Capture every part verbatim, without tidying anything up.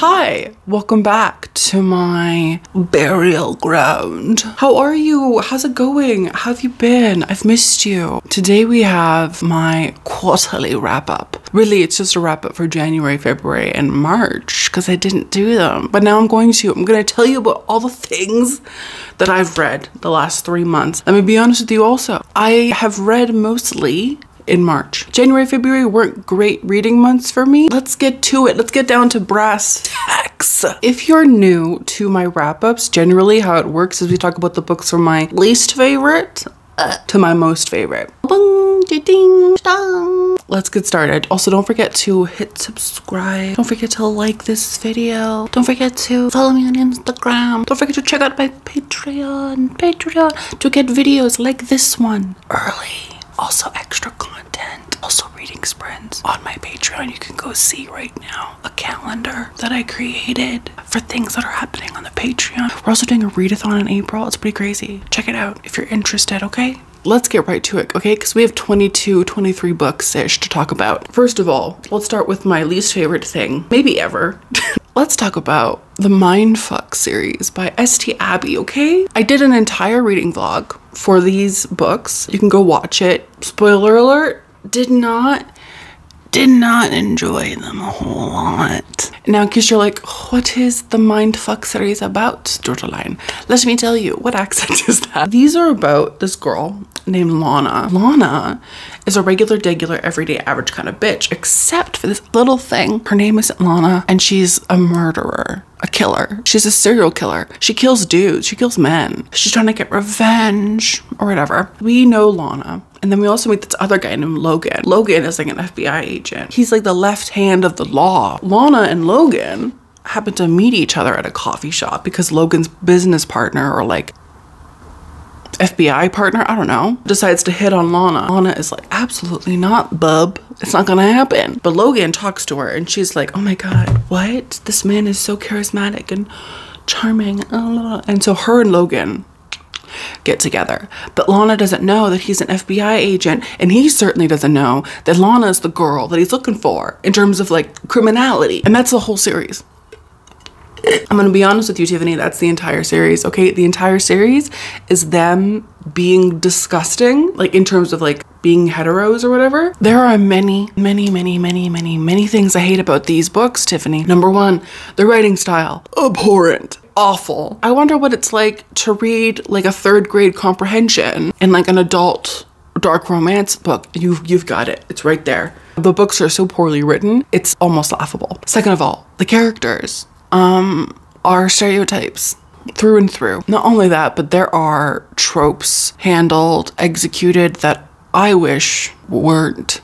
Hi, welcome back to my burial ground. How are you? How's it going? How have you been? I've missed you. Today we have my quarterly wrap up. Really, it's just a wrap up for January, February, and March because I didn't do them. But now I'm going to. I'm going to tell you about all the things that I've read the last three months. Let me be honest with you also. I have read mostly in March. January, February weren't great reading months for me. Let's get to it. Let's get down to brass tacks. If you're new to my wrap-ups, generally how it works is we talk about the books from my least favorite uh, to my most favorite. Let's get started. Also, don't forget to hit subscribe. Don't forget to like this video. Don't forget to follow me on Instagram. Don't forget to check out my Patreon, Patreon to get videos like this one early. Also extra content, also reading sprints. On my Patreon, you can go see right now a calendar that I created for things that are happening on the Patreon. We're also doing a readathon in April. It's pretty crazy. Check it out if you're interested, okay? Let's get right to it, okay? Because we have twenty-two, twenty-three books-ish to talk about. First of all, let's start with my least favorite thing, maybe ever. Let's talk about the Mindfuck series by S T Abbey, okay? I did an entire reading vlog for these books. You can go watch it. Spoiler alert, did not, did not enjoy them a whole lot. Now, in case you're like, what is the Mindfuck series about, Jordaline? Let me tell you, what accent is that? These are about this girl named Lana. Lana is a regular, degular, everyday, average kind of bitch, except for this little thing. Her name isn't Lana, and she's a murderer, a killer. She's a serial killer. She kills dudes. She kills men. She's trying to get revenge or whatever. We know Lana. And then we also meet this other guy named Logan. Logan is like an F B I agent. He's like the left hand of the law. Lana and Logan happen to meet each other at a coffee shop because Logan's business partner or like F B I partner, I don't know, decides to hit on Lana. Lana is like, absolutely not, bub. It's not gonna happen. But Logan talks to her and she's like, oh my God, what? This man is so charismatic and charming. And so her and Logan get together. But Lana doesn't know that he's an F B I agent, and he certainly doesn't know that Lana is the girl that he's looking for in terms of like criminality. And that's the whole series. I'm gonna be honest with you, Tiffany, that's the entire series, okay? The entire series is them being disgusting, like in terms of like being heteros or whatever. There are many, many, many, many, many, many things I hate about these books, Tiffany. Number one, the writing style, abhorrent, awful. I wonder what it's like to read like a third grade comprehension in like an adult dark romance book. You've, you've got it, it's right there. The books are so poorly written, it's almost laughable. Second of all, the characters. Um, are stereotypes through and through. Not only that, but there are tropes handled, executed that I wish weren't.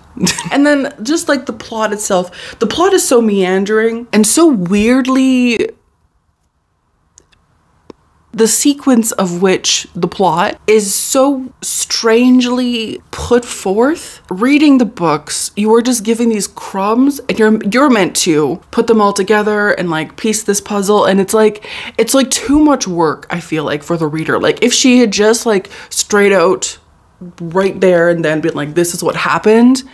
And then just like the plot itself, the plot is so meandering and so weirdly, the sequence of which the plot is so strangely put forth. Reading the books, you are just giving these crumbs and you're you're meant to put them all together and like piece this puzzle. And it's like, it's like too much work, I feel like, for the reader. Like if she had just like straight out right there and then been like, this is what happened.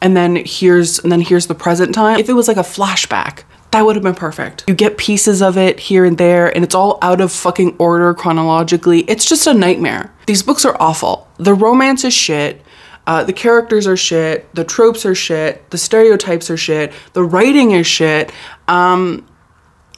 And then here's, and then here's the present time. If it was like a flashback, that would have been perfect. You get pieces of it here and there, and it's all out of fucking order chronologically. It's just a nightmare. These books are awful. The romance is shit. Uh, the characters are shit. The tropes are shit. The stereotypes are shit. The writing is shit. Um,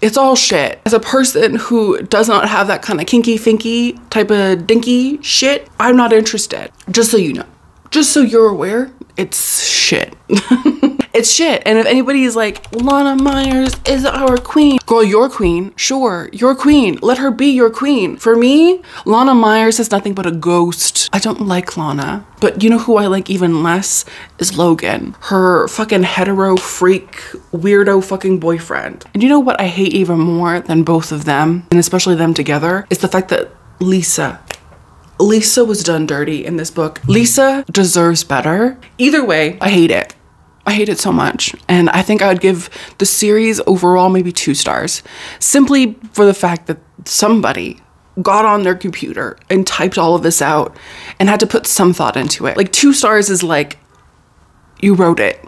it's all shit. As a person who does not have that kind of kinky finky type of dinky shit, I'm not interested. Just so you know. Just so you're aware, it's shit. It's shit. And if anybody's like, Lana Myers is our queen. Girl, your queen. Sure, your queen. Let her be your queen. For me, Lana Myers is nothing but a ghost. I don't like Lana, but you know who I like even less is Logan, her fucking hetero freak, weirdo fucking boyfriend. And you know what I hate even more than both of them, and especially them together, is the fact that Lisa, Lisa was done dirty in this book. Lisa deserves better. Either way, I hate it. I hate it so much. And I think I would give the series overall maybe two stars, simply for the fact that somebody got on their computer and typed all of this out and had to put some thought into it. Like two stars is like, you wrote it,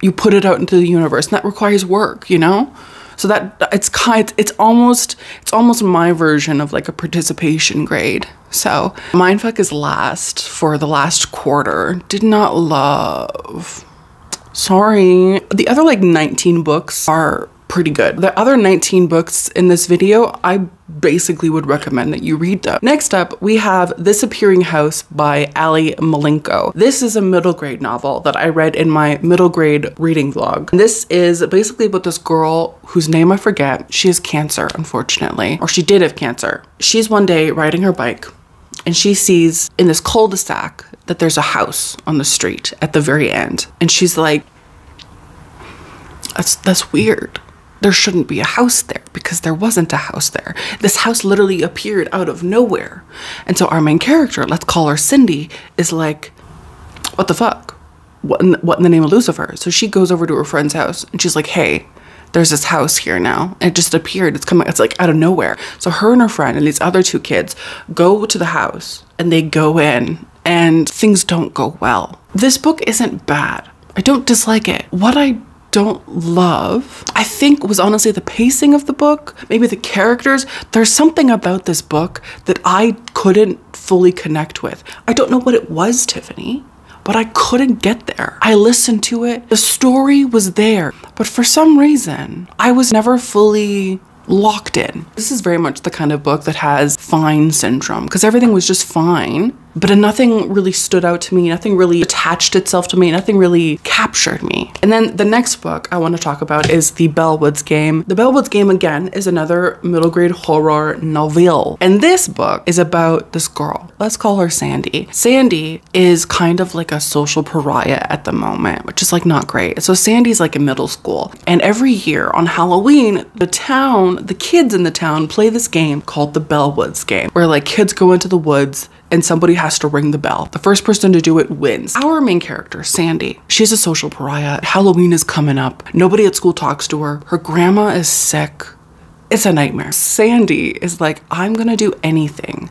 you put it out into the universe, and that requires work, you know? So that it's kind, it's almost, it's almost my version of like a participation grade. So Mindfuck is last for the last quarter. Did not love. Sorry. The other like nineteen books are pretty good. The other nineteen books in this video, I basically would recommend that you read them. Next up, we have This Appearing House by Ali Malenko. This is a middle grade novel that I read in my middle grade reading vlog. This is basically about this girl whose name I forget. She has cancer, unfortunately, or she did have cancer. She's one day riding her bike and she sees in this cul-de-sac that there's a house on the street at the very end. And she's like, that's, that's weird. There shouldn't be a house there because there wasn't a house there. This house literally appeared out of nowhere. And so our main character, let's call her Cindy, is like, what the fuck? What in the, what in the name of Lucifer? So she goes over to her friend's house and she's like, hey, there's this house here now. And it just appeared, it's coming, it's like out of nowhere. So her and her friend and these other two kids go to the house and they go in and things don't go well. This book isn't bad. I don't dislike it. What I don't love, I think, was honestly the pacing of the book, maybe the characters. There's something about this book that I couldn't fully connect with. I don't know what it was, Tiffany, but I couldn't get there. I listened to it. The story was there, but for some reason, I was never fully locked in. This is very much the kind of book that has fine syndrome because everything was just fine, but nothing really stood out to me. Nothing really attached itself to me. Nothing really captured me. And then the next book I want to talk about is The Bellwoods Game. The Bellwoods Game, again, is another middle grade horror novel. And this book is about this girl. Let's call her Sandy. Sandy is kind of like a social pariah at the moment, which is like not great. So Sandy's like in middle school. And every year on Halloween, the town, the kids in the town play this game called The Bellwoods Game, where like kids go into the woods and somebody has to ring the bell. The first person to do it wins. Our main character, Sandy, she's a social pariah. Halloween is coming up. Nobody at school talks to her. Her grandma is sick. It's a nightmare. Sandy is like, I'm gonna do anything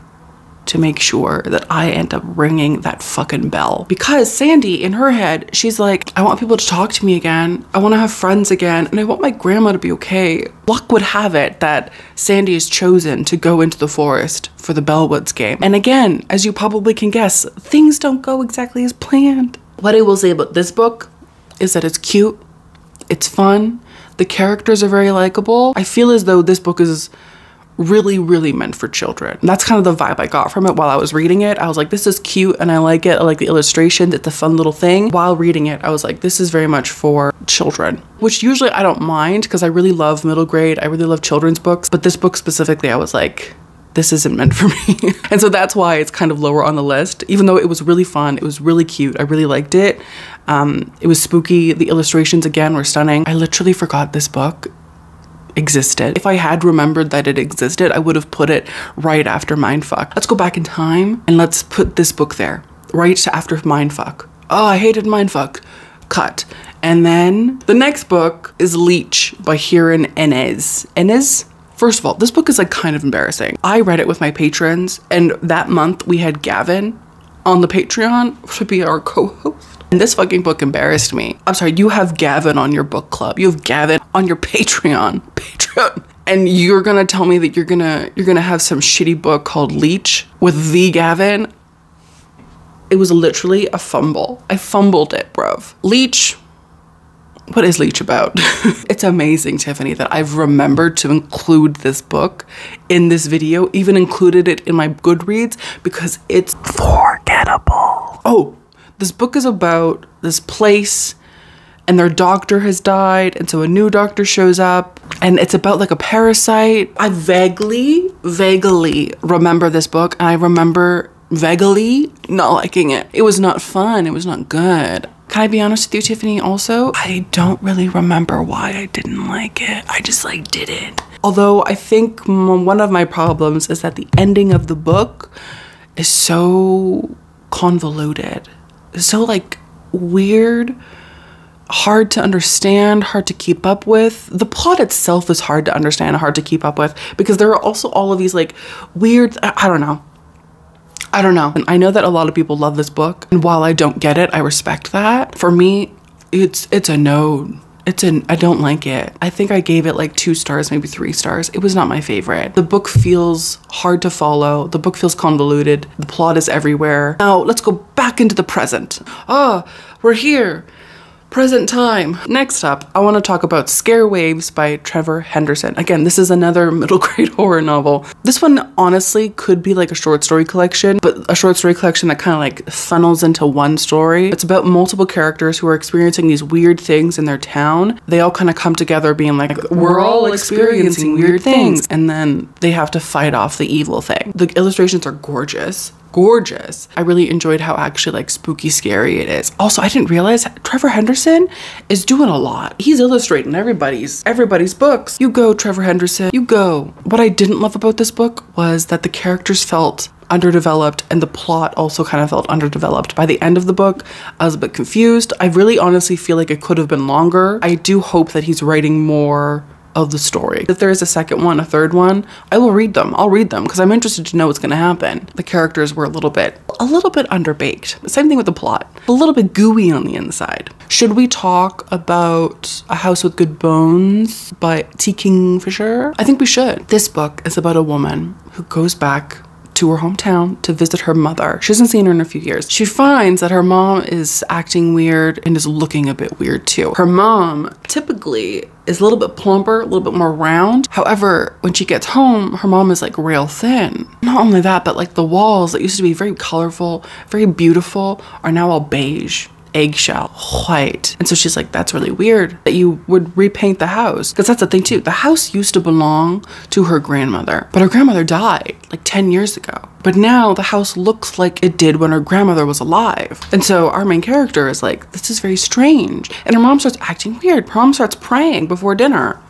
to make sure that I end up ringing that fucking bell. Because Sandy, in her head, she's like, I want people to talk to me again. I wanna have friends again. And I want my grandma to be okay. Luck would have it that Sandy is chosen to go into the forest for the Bellwoods Game. And again, as you probably can guess, things don't go exactly as planned. What I will say about this book is that it's cute, it's fun, the characters are very likable. I feel as though this book is really, really meant for children. And that's kind of the vibe I got from it while I was reading it. I was like, this is cute and I like it. I like the illustrations. It's a fun little thing. While reading it, I was like, this is very much for children, which usually I don't mind because I really love middle grade. I really love children's books. But this book specifically, I was like, this isn't meant for me. And so that's why it's kind of lower on the list, even though it was really fun. It was really cute. I really liked it. Um, it was spooky. The illustrations, again, were stunning. I literally forgot this book existed. If I had remembered that it existed, I would have put it right after Mindfuck. Let's go back in time and let's put this book there, right after Mindfuck. Oh, I hated Mindfuck. Cut. And then the next book is Leech by Heron Ennes. Ennes? First of all, this book is like kind of embarrassing. I read it with my patrons, and that month we had Gavin on the Patreon to be our co-host. And this fucking book embarrassed me. I'm sorry, you have Gavin on your book club. You have Gavin on your Patreon. Patreon. And you're gonna tell me that you're gonna you're gonna have some shitty book called Leech with the Gavin? It was literally a fumble. I fumbled it, bruv. Leech. What is Leech about? It's amazing, Tiffany, that I've remembered to include this book in this video, even included it in my Goodreads, because it's forgettable. Oh. This book is about this place and their doctor has died. And so a new doctor shows up and it's about like a parasite. I vaguely, vaguely remember this book. I remember vaguely not liking it. It was not fun. It was not good. Can I be honest with you, Tiffany? Also, I don't really remember why I didn't like it. I just like didn't. Although I think one of my problems is that the ending of the book is so convoluted. So like weird, hard to understand, hard to keep up with. The plot itself is hard to understand, hard to keep up with, because there are also all of these like weird, I, I don't know. I don't know. And I know that a lot of people love this book. And while I don't get it, I respect that. For me, it's, it's a no. It's an, I don't like it. I think I gave it like two stars, maybe three stars. It was not my favorite. The book feels hard to follow. The book feels convoluted. The plot is everywhere. Now let's go back into the present. Ah, oh, we're here. Present time. Next up, I want to talk about Scare Waves by Trevor Henderson. Again, this is another middle grade horror novel. This one honestly could be like a short story collection, but a short story collection that kind of like funnels into one story. It's about multiple characters who are experiencing these weird things in their town. They all kind of come together being like, like we're, we're all experiencing, experiencing weird things. things. And then they have to fight off the evil thing. The illustrations are gorgeous. gorgeous. I really enjoyed how actually like spooky scary it is. Also, I didn't realize Trevor Henderson is doing a lot. He's illustrating everybody's everybody's books. You go, Trevor Henderson, you go. What I didn't love about this book was that the characters felt underdeveloped and the plot also kind of felt underdeveloped. By the end of the book, I was a bit confused. I really honestly feel like it could have been longer. I do hope that he's writing more of the story. If there is a second one, a third one, I will read them. I'll read them because I'm interested to know what's going to happen. The characters were a little bit, a little bit underbaked. Same thing with the plot. A little bit gooey on the inside. Should we talk about A House with Good Bones by T. Kingfisher? I think we should. This book is about a woman who goes back to her hometown to visit her mother. She hasn't seen her in a few years. She finds that her mom is acting weird and is looking a bit weird too. Her mom typically is a little bit plumper, a little bit more round. However, when she gets home, her mom is like real thin. Not only that, but like the walls that used to be very colorful, very beautiful, are now all beige, eggshell, white. And so she's like, that's really weird that you would repaint the house. Because that's the thing too. The house used to belong to her grandmother, but her grandmother died like ten years ago. But now the house looks like it did when her grandmother was alive. And so our main character is like, this is very strange. And her mom starts acting weird. Her mom starts praying before dinner,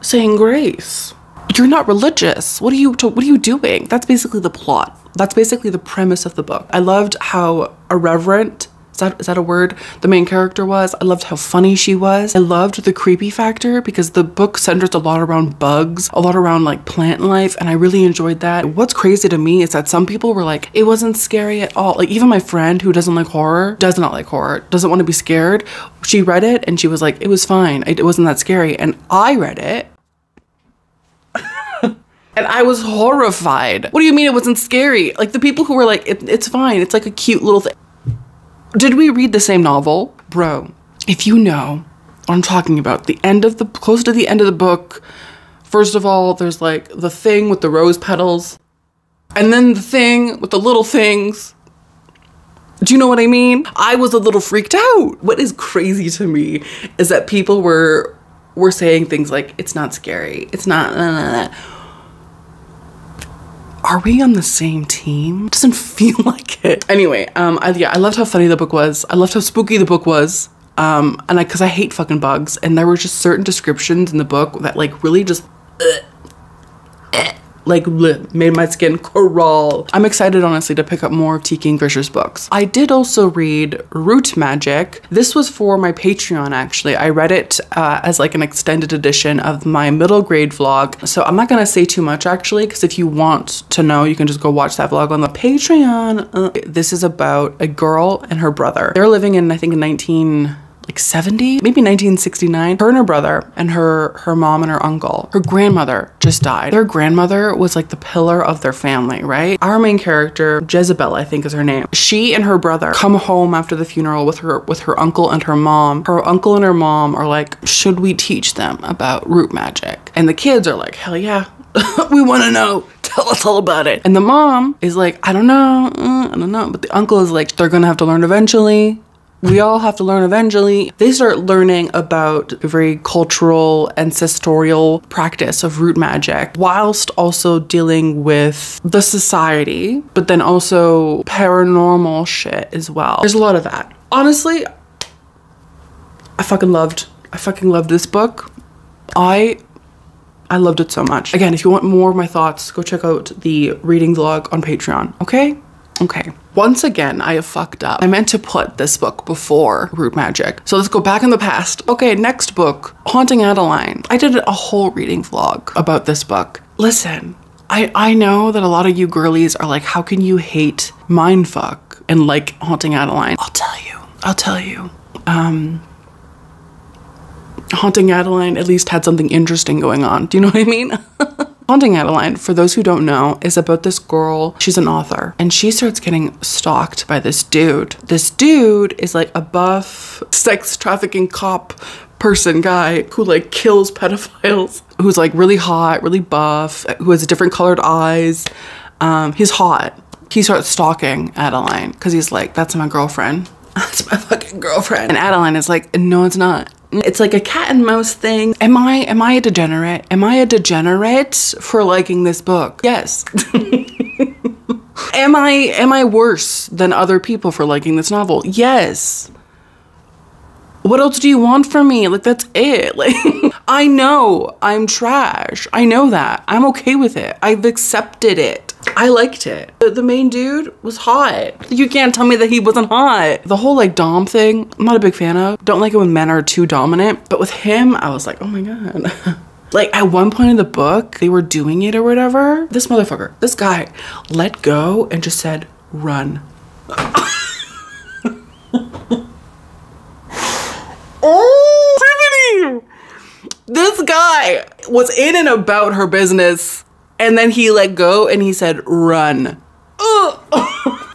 saying grace. You're not religious. What are you, what are you doing? That's basically the plot. That's basically the premise of the book. I loved how irreverent, Is that, is that a word? the main character was. I loved how funny she was. I loved the creepy factor because the book centers a lot around bugs, a lot around like plant life, and I really enjoyed that. What's crazy to me is that some people were like, it wasn't scary at all. Like even my friend who doesn't like horror, does not like horror, doesn't want to be scared, she read it and she was like, it was fine. It wasn't that scary. And I read it and I was horrified. What do you mean it wasn't scary? Like the people who were like, it, it's fine. It's like a cute little thing. Did we read the same novel? Bro, if you know what I'm talking about, the end of the, close to the end of the book, first of all, there's like the thing with the rose petals and then the thing with the little things. Do you know what I mean? I was a little freaked out. What is crazy to me is that people were, were saying things like, it's not scary. It's not, nah, nah, nah. Are we on the same team? It doesn't feel like it. Anyway, um, I, yeah, I loved how funny the book was. I loved how spooky the book was. Um, and I, cause I hate fucking bugs. And there were just certain descriptions in the book that like really just uh, uh, like bleh, made my skin crawl. I'm excited honestly to pick up more of T. Kingfisher's books. I did also read Root Magic. This was for my Patreon actually. I read it uh, as like an extended edition of my middle grade vlog. So I'm not gonna say too much actually, because if you want to know, you can just go watch that vlog on the Patreon. Uh, this is about a girl and her brother. They're living in, I think, nineteen... like seventy, maybe nineteen sixty-nine. Her and her brother and her her mom and her uncle. Her grandmother just died. Their grandmother was like the pillar of their family, right? Our main character, Jezebel, I think is her name. She and her brother come home after the funeral with her with her uncle and her mom. Her uncle and her mom are like, should we teach them about root magic? And the kids are like, hell yeah, we want to know. Tell us all about it. And the mom is like, I don't know, mm, I don't know. But the uncle is like, they're gonna have to learn eventually. We all have to learn eventually. They start learning about the very cultural, ancestral practice of root magic, whilst also dealing with the society, but then also paranormal shit as well. There's a lot of that. Honestly, I fucking loved, I fucking loved this book. I I loved it so much. Again, if you want more of my thoughts, go check out the reading vlog on Patreon, okay? Okay. Once again, I have fucked up. I meant to put this book before Root Magic. So let's go back in the past. Okay, next book, Haunting Adeline. I did a whole reading vlog about this book. Listen, I, I know that a lot of you girlies are like, how can you hate Mindfuck and like Haunting Adeline? I'll tell you, I'll tell you. Um, Haunting Adeline at least had something interesting going on. Do you know what I mean? Haunting Adeline, for those who don't know, is about this girl. She's an author and she starts getting stalked by this dude. This dude is like a buff sex trafficking cop person guy who like kills pedophiles, who's like really hot, really buff, who has different colored eyes. Um, he's hot. He starts stalking Adeline because he's like, that's my girlfriend. That's my fucking girlfriend. And Adeline is like, no, it's not. It's like a cat and mouse thing. Am I, am I a degenerate? Am I a degenerate for liking this book? Yes. Am I, am I worse than other people for liking this novel? Yes. What else do you want from me? Like, that's it. Like, I know I'm trash. I know that. I'm okay with it. I've accepted it. I liked it. The, the main dude was hot. You can't tell me that he wasn't hot. The whole like dom thing, I'm not a big fan of. Don't like it when men are too dominant. But with him, I was like, oh my God. Like at one point in the book, they were doing it or whatever. This motherfucker, this guy let go and just said, run. Oh, Tiffany! This guy was in and about her business and then he let go and he said, run.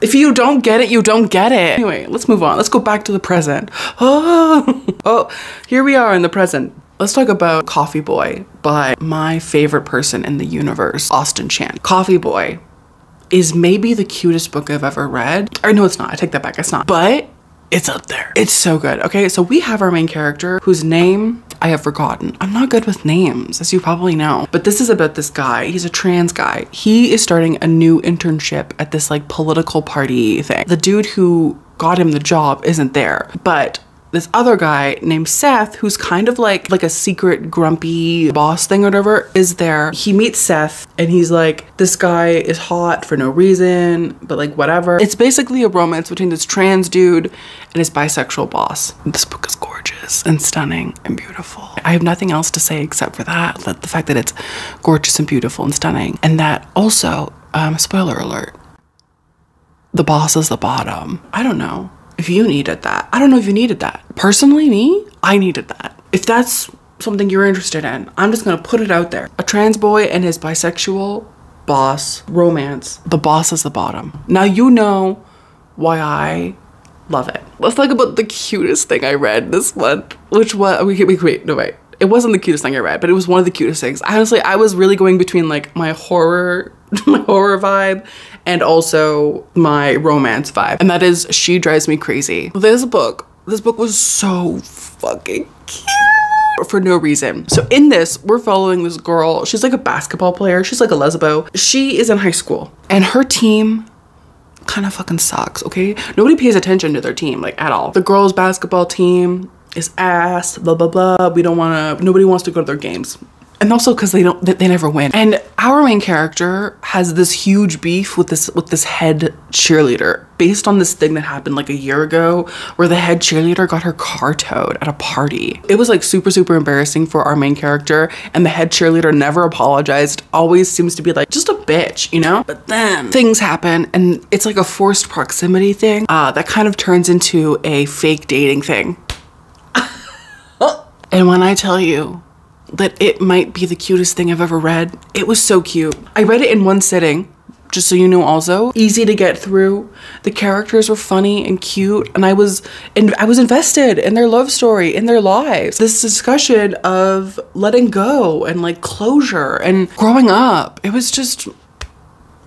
If you don't get it, you don't get it. Anyway, let's move on. Let's go back to the present. Oh, oh, here we are in the present. Let's talk about Coffee Boy by my favorite person in the universe, Austin Chan. Coffee Boy is maybe the cutest book I've ever read. Or no, it's not. I take that back. It's not. But it's up there. It's so good. Okay, so we have our main character whose name I have forgotten. I'm not good with names, as you probably know. But this is about this guy. He's a trans guy. He is starting a new internship at this like political party thing. The dude who got him the job isn't there, but this other guy named Seth, who's kind of like like a secret grumpy boss thing or whatever, is there. He meets Seth and he's like, this guy is hot for no reason, but like whatever. It's basically a romance between this trans dude and his bisexual boss. This book is gorgeous and stunning and beautiful. I have nothing else to say except for that, that the fact that it's gorgeous and beautiful and stunning. And that also, um, spoiler alert, the boss is the bottom. I don't know if you needed that. I don't know if you needed that. Personally, me, I needed that. If that's something you're interested in, I'm just gonna put it out there. A trans boy and his bisexual boss romance. The boss is the bottom. Now you know why I love it. Let's talk about the cutest thing I read this month, which was, wait, wait, wait, no wait. It wasn't the cutest thing I read, but it was one of the cutest things. Honestly, I was really going between like my horror, my horror vibe and also my romance vibe. And that is She Drives Me Crazy. This book, this book was so fucking cute for no reason. So in this, we're following this girl. She's like a basketball player. She's like a lesbo. She is in high school and her team kind of fucking sucks, okay? Nobody pays attention to their team, like at all. The girls' basketball team is ass, blah, blah, blah. We don't wanna, nobody wants to go to their games. And also because they don't, they never win. And our main character has this huge beef with this, with this head cheerleader based on this thing that happened like a year ago where the head cheerleader got her car towed at a party. It was like super, super embarrassing for our main character. And the head cheerleader never apologized. Always seems to be like just a bitch, you know? But then things happen and it's like a forced proximity thing uh, that kind of turns into a fake dating thing. And when I tell you that it might be the cutest thing I've ever read, it was so cute. I read it in one sitting, just so you know also. Easy to get through. The characters were funny and cute and I was, and I was invested in their love story, in their lives. This discussion of letting go and like closure and growing up, it was just,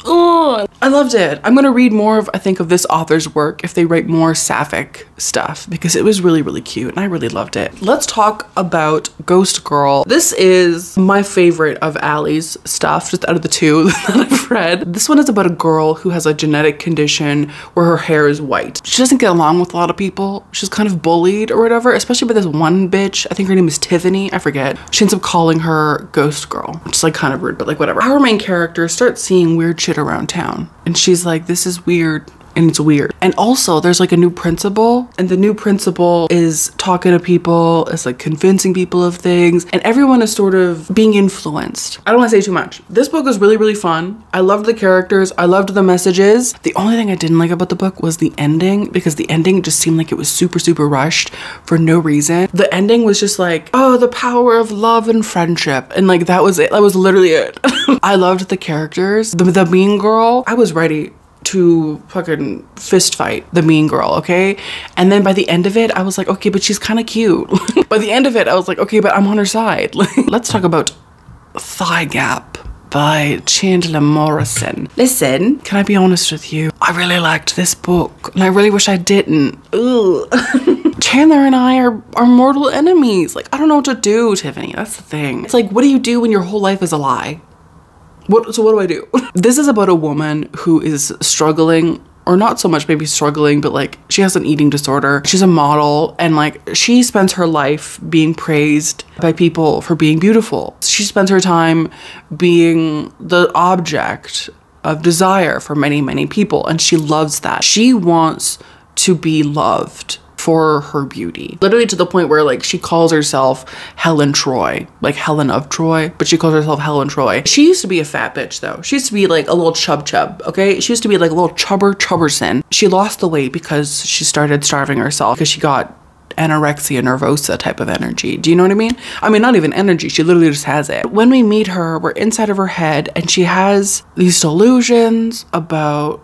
oh, I loved it. I'm gonna read more of, I think, of this author's work if they write more sapphic stuff because it was really, really cute and I really loved it. Let's talk about Ghost Girl. This is my favorite of Allie's stuff, just out of the two that I've read. This one is about a girl who has a genetic condition where her hair is white. She doesn't get along with a lot of people. She's kind of bullied or whatever, especially by this one bitch. I think her name is Tiffany, I forget. She ends up calling her Ghost Girl, which is like kind of rude, but like whatever. Our main character starts seeing weird shit around town and she's like, this is weird, and it's weird. And also there's like a new principal, and the new principal is talking to people, is like convincing people of things, and everyone is sort of being influenced. I don't want to say too much. This book was really, really fun. I loved the characters. I loved the messages. The only thing I didn't like about the book was the ending, because the ending just seemed like it was super, super rushed for no reason. The ending was just like, oh, the power of love and friendship. And like, that was it. That was literally it. I loved the characters. The, the mean girl, I was ready to fucking fist fight the mean girl, okay? And then by the end of it, I was like, okay, but she's kind of cute. By the end of it, I was like, okay, but I'm on her side. Let's talk about Thigh Gap by Chandler Morrison. Listen, can I be honest with you? I really liked this book, and I really wish I didn't. Ugh. Chandler and I are, are mortal enemies. Like, I don't know what to do, Tiffany. That's the thing. It's like, what do you do when your whole life is a lie? What, so what do I do? This is about a woman who is struggling, or not so much maybe struggling, but like she has an eating disorder. She's a model, and like she spends her life being praised by people for being beautiful. She spends her time being the object of desire for many, many people, and she loves that. She wants to be loved for her beauty, literally to the point where like she calls herself Helen Troy, like Helen of Troy, but she calls herself Helen Troy. She used to be a fat bitch though. She used to be like a little chub chub, okay? She used to be like a little chubber chubberson. She lost the weight because she started starving herself, because she got anorexia nervosa type of energy. Do you know what I mean? I mean, not even energy. She literally just has it. When we meet her, we're inside of her head, and she has these delusions about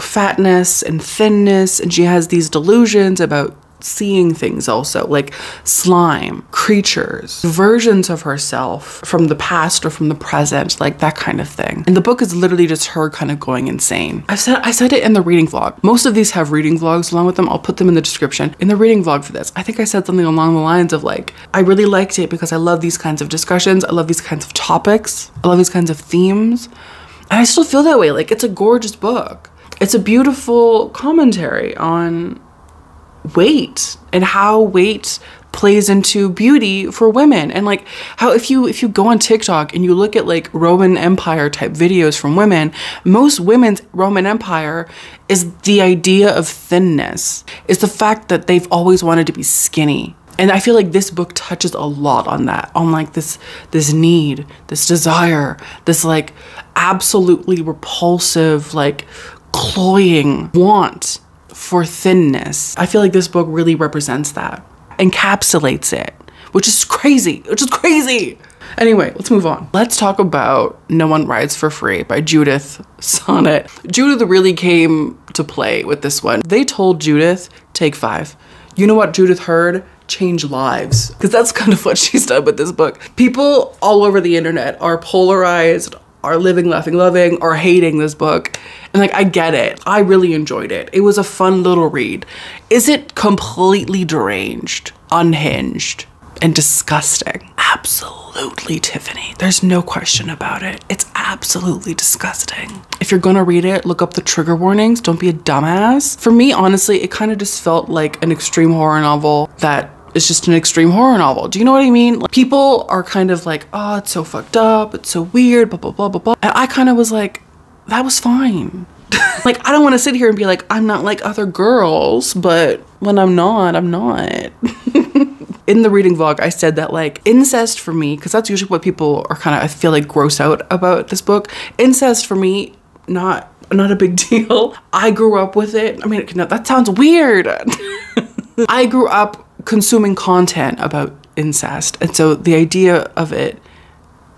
fatness and thinness, and she has these delusions about seeing things also, like slime, creatures, versions of herself from the past or from the present, like that kind of thing. And the book is literally just her kind of going insane. I've said, I said it in the reading vlog. Most of these have reading vlogs along with them. I'll put them in the description. In the reading vlog for this, I think I said something along the lines of like, I really liked it because I love these kinds of discussions. I love these kinds of topics. I love these kinds of themes. And I still feel that way. Like, it's a gorgeous book. It's a beautiful commentary on weight and how weight plays into beauty for women, and like how if you if you go on TikTok and you look at like Roman Empire type videos from women, most women's Roman Empire is the idea of thinness. It's the fact that they've always wanted to be skinny. And I feel like this book touches a lot on that, on like this, this need, this desire, this like absolutely repulsive, like cloying want for thinness. I feel like this book really represents that, encapsulates it, which is crazy, which is crazy. Anyway, let's move on. Let's talk about No One Rides for Free by Judith Sonnet. Judith really came to play with this one. They told Judith, take five. You know what Judith heard? Change lives. Because that's kind of what she's done with this book. People all over the internet are polarized, are living, laughing, loving, are hating this book. And like, I get it. I really enjoyed it. It was a fun little read. Is it completely deranged, unhinged, and disgusting? Absolutely, Tiffany. There's no question about it. It's absolutely disgusting. If you're gonna read it, look up the trigger warnings. Don't be a dumbass. For me, honestly, it kind of just felt like an extreme horror novel that it's just an extreme horror novel. Do you know what I mean? Like, people are kind of like, oh, it's so fucked up, it's so weird, blah, blah, blah, blah, blah. And I kind of was like, that was fine. Like, I don't want to sit here and be like, I'm not like other girls, but when I'm not, I'm not. In the reading vlog, I said that like incest for me, because that's usually what people are kind of, I feel like, gross out about this book. Incest for me, not, not a big deal. I grew up with it. I mean, no, that sounds weird. I grew up consuming content about incest, and so the idea of it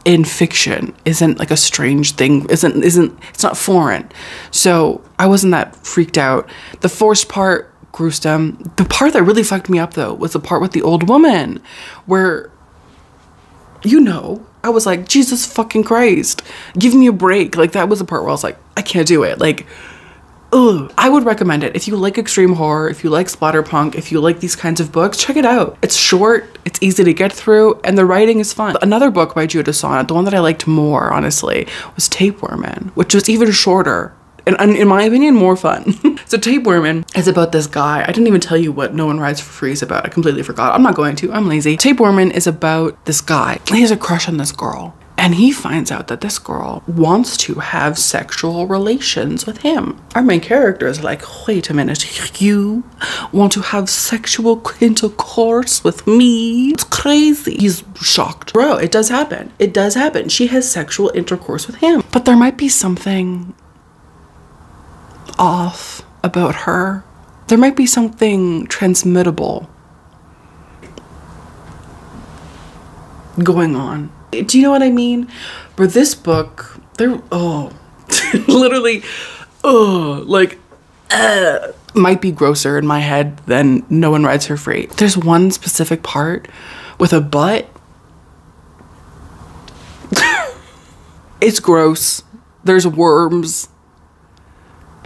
in fiction isn't like a strange thing, isn't isn't it's not foreign, so I wasn't that freaked out. The forced part, gruesome. The part that really fucked me up though was the part with the old woman where, you know, I was like, Jesus fucking Christ, give me a break. Like, that was the part where I was like, I can't do it. Like, ugh. I would recommend it. If you like extreme horror, if you like splatterpunk, if you like these kinds of books, check it out. It's short, it's easy to get through, and the writing is fun. Another book by Judith Sonnet, the one that I liked more, honestly, was Tapewormin', which was even shorter. And, and in my opinion, more fun. So Tapewormin' is about this guy. I didn't even tell you what No One Rides for Free is about. I completely forgot. I'm not going to. I'm lazy. Tapewormin' is about this guy. He has a crush on this girl. and he finds out that this girl wants to have sexual relations with him. Our main character is like, wait a minute, you want to have sexual intercourse with me? It's crazy. He's shocked. Bro, it does happen. It does happen. She has sexual intercourse with him. But there might be something off about her. There might be something transmittable going on. Do you know what I mean? For this book, they're, oh, literally, oh, like, uh, might be grosser in my head than No One Rides for Free. There's one specific part with a butt. It's gross. There's worms.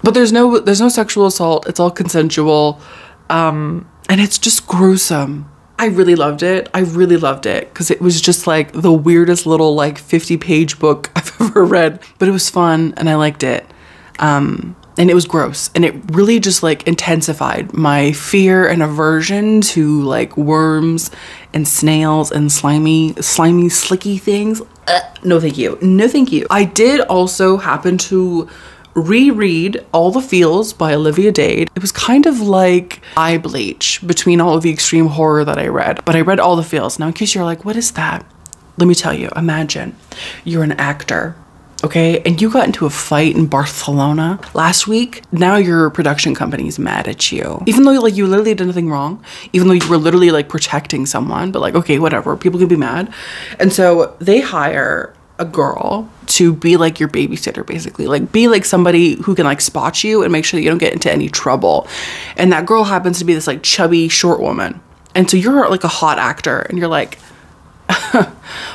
But there's no, there's no sexual assault. It's all consensual. Um, and it's just gruesome. I really loved it. I really loved it because it was just like the weirdest little like fifty page book I've ever read, but it was fun and I liked it. Um, and it was gross and it really just like intensified my fear and aversion to like worms and snails and slimy, slimy, slicky things. Uh, no, thank you. No, thank you. I did also happen to reread All the Feels by Olivia Dade. It was kind of like eye bleach between all of the extreme horror that I read, but I read All the Feels. Now, in case you're like, what is that? Let me tell you, imagine you're an actor, okay? And you got into a fight in Barcelona last week. Now your production company is mad at you. Even though like you literally did nothing wrong, even though you were literally like protecting someone, but like, okay, whatever, people can be mad. And so they hire a girl to be like your babysitter, basically, like be like somebody who can like spot you and make sure that you don't get into any trouble. And that girl happens to be this like chubby short woman. And so you're like a hot actor and you're like,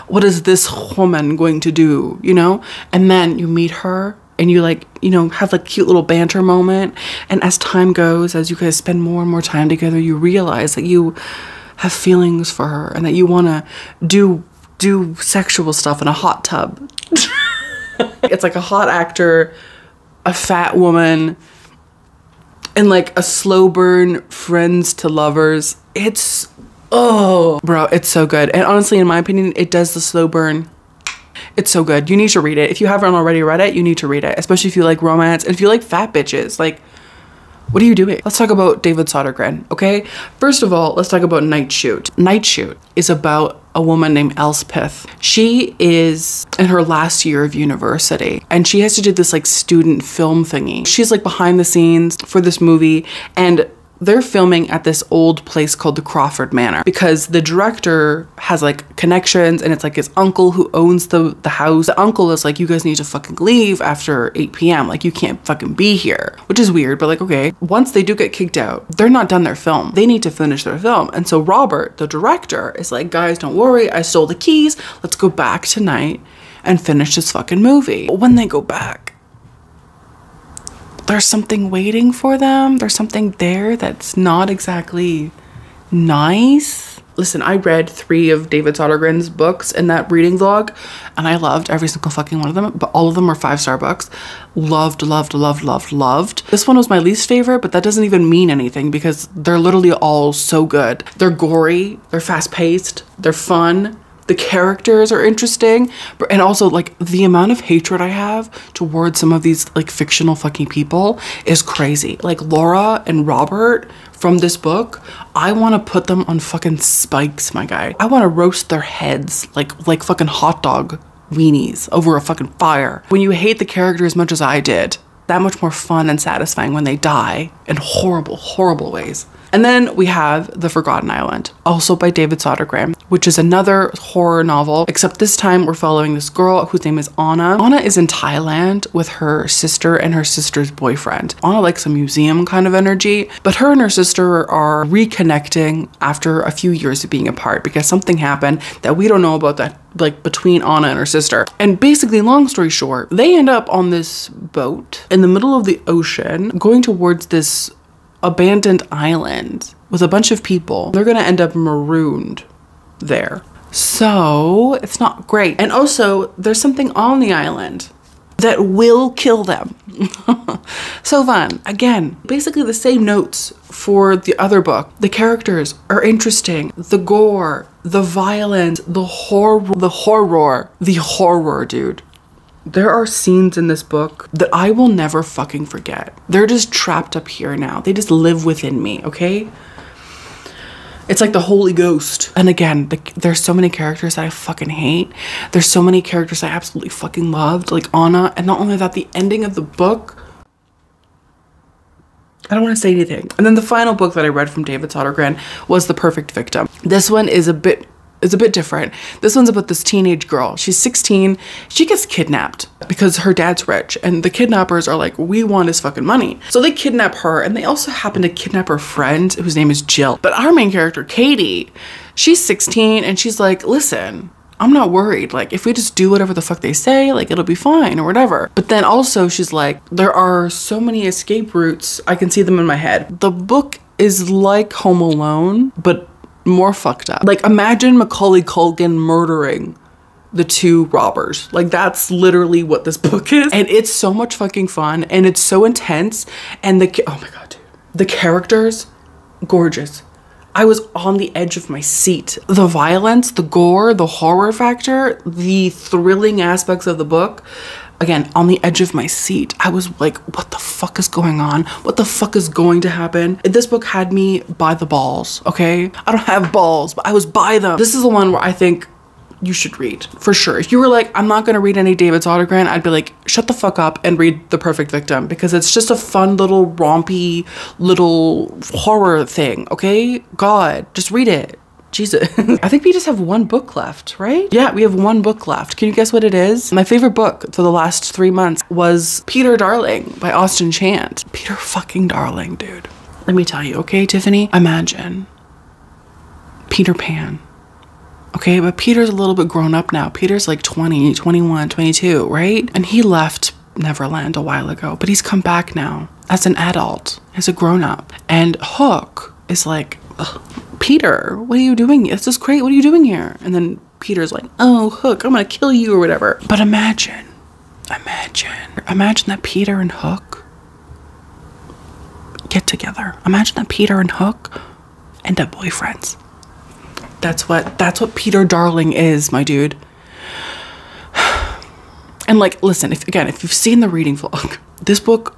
what is this woman going to do? You know? And then you meet her and you like, you know, have like cute little banter moment. And as time goes, as you guys spend more and more time together, you realize that you have feelings for her and that you want to do do sexual stuff in a hot tub. It's like a hot actor, a fat woman, and like a slow burn friends to lovers. It's, oh, bro, it's so good. And honestly, in my opinion, it does the slow burn. It's so good. You need to read it. If you haven't already read it, you need to read it, especially if you like romance and if you like fat bitches. Like, what are you doing? Let's talk about David Sodergren, okay? First of all, let's talk about Night Shoot. Night Shoot is about a woman named Elspeth. She is in her last year of university and she has to do this like student film thingy. She's like behind the scenes for this movie and they're filming at this old place called the Crawford Manor because the director has like connections and it's like his uncle who owns the, the house. The uncle is like, you guys need to fucking leave after eight P M Like you can't fucking be here, which is weird, but like, okay. Once they do get kicked out, they're not done their film. They need to finish their film. And so Robert, the director, is like, guys, don't worry. I stole the keys. Let's go back tonight and finish this fucking movie. But when they go back, there's something waiting for them. There's something there that's not exactly nice. Listen, I read three of David Sodergren's books in that reading vlog and I loved every single fucking one of them, but all of them were five-star books. Loved, loved, loved, loved, loved. This one was my least favorite, but that doesn't even mean anything because they're literally all so good. They're gory, they're fast-paced, they're fun. The characters are interesting, but, and also like the amount of hatred I have towards some of these like fictional fucking people is crazy. Like Laura and Robert from this book, I want to put them on fucking spikes, my guy. I want to roast their heads like like fucking hot dog weenies over a fucking fire. When you hate the character as much as I did, that much more fun and satisfying when they die in horrible, horrible ways. And then we have The Forgotten Island, also by David Sodergren, which is another horror novel, except this time we're following this girl whose name is Anna. Anna is in Thailand with her sister and her sister's boyfriend. Anna likes a museum kind of energy, but her and her sister are reconnecting after a few years of being apart because something happened that we don't know about that, like between Anna and her sister. And basically, long story short, they end up on this boat in the middle of the ocean going towards this abandoned island with a bunch of people. They're gonna end up marooned there. So it's not great. And also there's something on the island that will kill them. So fun. Again, basically the same notes for the other book. The characters are interesting. The gore, the violence, the horror, the horror, the horror, dude. There are scenes in this book that I will never fucking forget. They're just trapped up here now. They just live within me, okay? It's like the Holy Ghost. And again, the, there's so many characters that I fucking hate. There's so many characters I absolutely fucking loved, like Anna. And not only that, the ending of the book. I don't want to say anything. And then the final book that I read from David Sodergren was The Perfect Victim. This one is a bit, it's a bit different. This one's about this teenage girl. She's sixteen. She gets kidnapped because her dad's rich, and the kidnappers are like, we want his fucking money. So they kidnap her, and they also happen to kidnap her friend whose name is Jill. But our main character, Katie, she's sixteen and she's like, listen, I'm not worried. Like, if we just do whatever the fuck they say, like, it'll be fine or whatever. But then also she's like, there are so many escape routes. I can see them in my head. The book is like Home Alone, but more fucked up. Like, imagine Macaulay Culkin murdering the two robbers. Like, that's literally what this book is. And it's so much fucking fun, and it's so intense. And the, oh my God, dude. The characters, gorgeous. I was on the edge of my seat. The violence, the gore, the horror factor, the thrilling aspects of the book. Again, on the edge of my seat. I was like, what the fuck is going on? What the fuck is going to happen? This book had me by the balls, okay? I don't have balls, but I was by them. This is the one where I think you should read, for sure. If you were like, I'm not gonna read any David Sodergren, I'd be like, shut the fuck up and read The Perfect Victim, because it's just a fun little rompy little horror thing, okay? God, just read it. Jesus. I think we just have one book left, right? Yeah, we have one book left. Can you guess what it is? My favorite book for the last three months was Peter Darling by Austin Chant. Peter fucking Darling, dude. Let me tell you, okay, Tiffany? Imagine Peter Pan, okay? But Peter's a little bit grown up now. Peter's like twenty, twenty-one, twenty-two, right? And he left Neverland a while ago, but he's come back now as an adult, as a grown up. And Hook is like, ugh, Peter, what are you doing? This is great. What are you doing here? And then Peter's like, oh, Hook, I'm going to kill you or whatever. But imagine, imagine, imagine that Peter and Hook get together. Imagine that Peter and Hook end up boyfriends. That's what, that's what Peter Darling is, my dude. And like, listen, if again, if you've seen the reading vlog, this book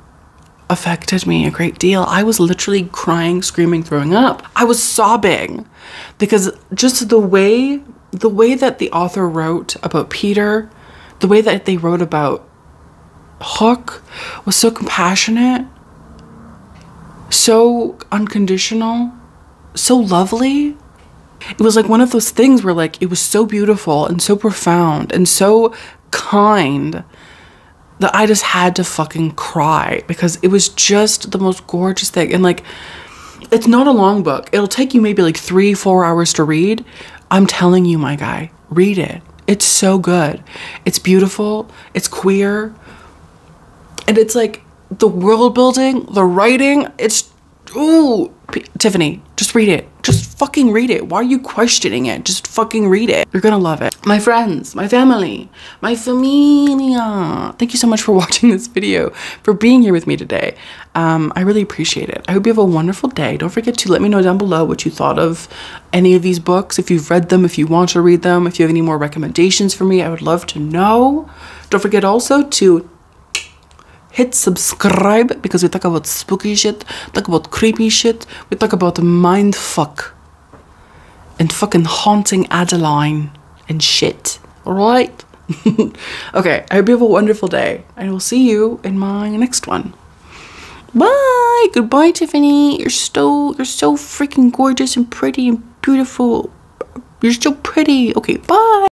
affected me a great deal. I was literally crying, screaming, throwing up. I was sobbing because just the way, the way that the author wrote about Peter, the way that they wrote about Hook was so compassionate, so unconditional, so lovely. It was like one of those things where like, it was so beautiful and so profound and so kind that I just had to fucking cry, because it was just the most gorgeous thing. And like, it's not a long book. It'll take you maybe like three, four hours to read. I'm telling you, my guy, read it. It's so good. It's beautiful. It's queer. And it's like the world building, the writing, it's, ooh, P- Tiffany, just read it. Just fucking read it. Why are you questioning it? Just fucking read it. You're gonna love it. My friends, my family, my familia. Thank you so much for watching this video, for being here with me today. Um, I really appreciate it. I hope you have a wonderful day. Don't forget to let me know down below what you thought of any of these books, if you've read them, if you want to read them, if you have any more recommendations for me, I would love to know. Don't forget also to hit subscribe, because we talk about spooky shit, talk about creepy shit, we talk about mind fuck and fucking Haunting Adeline and shit, alright? Okay, I hope you have a wonderful day, and I will see you in my next one. Bye! Goodbye, Tiffany. You're so, you're so freaking gorgeous and pretty and beautiful. You're so pretty. Okay, bye!